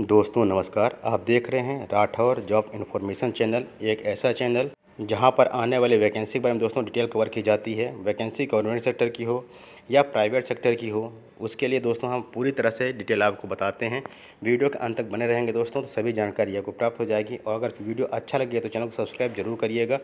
दोस्तों नमस्कार, आप देख रहे हैं राठौर जॉब इंफॉर्मेशन चैनल, एक ऐसा चैनल जहां पर आने वाले वैकेंसी के बारे में दोस्तों डिटेल कवर की जाती है। वैकेंसी गवर्नमेंट सेक्टर की हो या प्राइवेट सेक्टर की हो, उसके लिए दोस्तों हम पूरी तरह से डिटेल आपको बताते हैं। वीडियो के अंत तक बने रहेंगे दोस्तों तो सभी जानकारी आपको प्राप्त हो जाएगी। और अगर वीडियो अच्छा लगे तो चैनल को सब्सक्राइब जरूर करिएगा।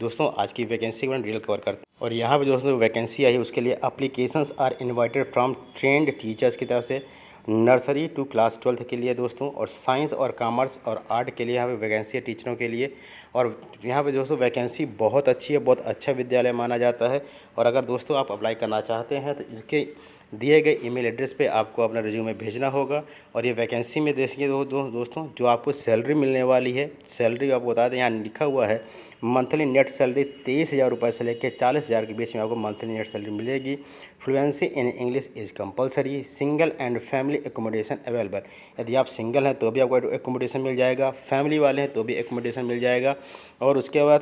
दोस्तों आज की वैकेंसी के बारे में डिटेल कवर करते हैं। और यहाँ पर दोस्तों वैकेंसी आई है, उसके लिए applications are invited from trained teachers की तरफ से नर्सरी टू क्लास 12th के लिए दोस्तों, और साइंस और कॉमर्स और आर्ट के लिए यहाँ पे वैकेंसी है टीचरों के लिए। और यहाँ पे दोस्तों वैकेंसी बहुत अच्छी है, बहुत अच्छा विद्यालय माना जाता है। और अगर दोस्तों आप अप्लाई करना चाहते हैं तो इसके दिए गए ईमेल एड्रेस पे आपको अपना रिज्यूमे भेजना होगा। और ये वैकेंसी में देखिए दोस्तों जो आपको सैलरी मिलने वाली है, सैलरी आपको बता दें यहाँ लिखा हुआ है मंथली नेट सैलरी 23,000 रुपये से लेकर 40,000 के बीच में आपको मंथली नेट सैलरी मिलेगी। Fluency in English is compulsory. Single and family accommodation available. यदि आप सिंगल हैं तो भी आपको एकोमोडेशन मिल जाएगा, फैमिली वाले हैं तो भी एकोमोडेशन मिल जाएगा। और उसके बाद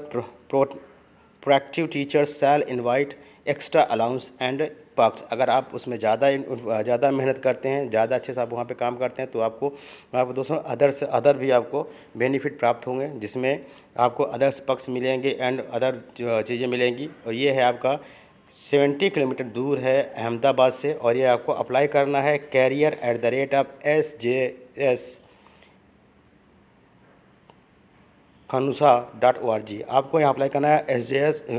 proactive teachers shall invite extra allowance and perks. अगर आप उसमें ज़्यादा मेहनत करते हैं, ज़्यादा अच्छे से आप वहाँ पे काम करते हैं तो आपको दोस्तों अदर भी आपको बेनिफिट प्राप्त होंगे, जिसमें आपको अदर्स पक्ष मिलेंगे एंड अदर चीज़ें मिलेंगी। और ये है आपका 70 किलोमीटर दूर है अहमदाबाद से। और ये आपको अप्लाई करना है career@SJS khnusa.org। आपको यहाँ अप्लाई करना है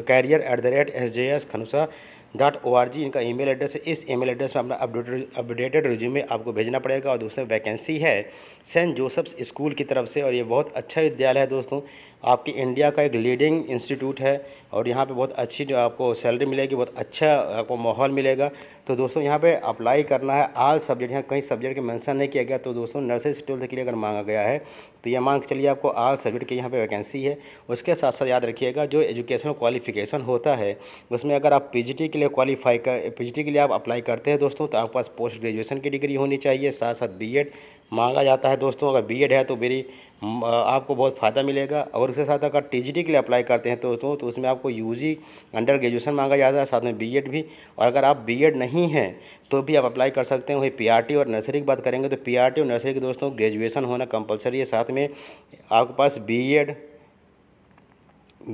career@SJS khnusa.org। इनका ईमेल एड्रेस है, इस ईमेल एड्रेस में अपना अपडेटेड रिज्यूमे आपको भेजना पड़ेगा। और दूसरे वैकेंसी है सेंट जोसेफ्स स्कूल की तरफ से, और ये बहुत अच्छा विद्यालय है दोस्तों, आपकी इंडिया का एक लीडिंग इंस्टीट्यूट है। और यहाँ पे बहुत अच्छी जो आपको सैलरी मिलेगी, बहुत अच्छा आपको माहौल मिलेगा। तो दोस्तों यहाँ पे अप्लाई करना है आल सब्जेक्ट, यहाँ कहीं सब्जेक्ट के मेंशन नहीं किया गया। तो दोस्तों नर्सरी से 12th के लिए अगर मांगा गया है तो ये मांग चलिए आपको आल सब्जेक्ट की यहाँ पे वैकेंसी है। उसके साथ साथ याद रखिएगा जो एजुकेशनल क्वालिफिकेशन होता है उसमें अगर आप PGT के लिए PGT के लिए आप अप्लाई करते हैं दोस्तों तो आपके पास पोस्ट ग्रेजुएशन की डिग्री होनी चाहिए, साथ साथ BEd मांगा जाता है दोस्तों। अगर BEd है तो मेरी आपको बहुत फ़ायदा मिलेगा। और उसके साथ अगर TGT के लिए अप्लाई करते हैं दोस्तों तो उसमें आपको UG अंडर ग्रेजुएशन मांगा जाता है, साथ में BEd भी। और अगर आप BEd नहीं हैं तो भी आप अप्लाई कर सकते हैं। वही PRT और नर्सरी की बात करेंगे तो PRT और नर्सरी के दोस्तों ग्रेजुएशन होना कंपलसरी है, साथ में आपके पास BEd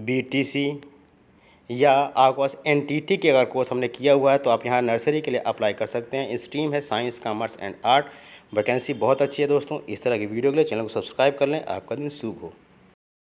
BTC या आपके पास NTT के अगर कोर्स हमने किया हुआ है तो आप यहाँ नर्सरी के लिए अप्लाई कर सकते हैं। स्ट्रीम है science commerce and art. Vacancy बहुत अच्छी है दोस्तों। इस तरह की वीडियो के लिए चैनल को सब्सक्राइब कर लें। आपका दिन शुभ हो।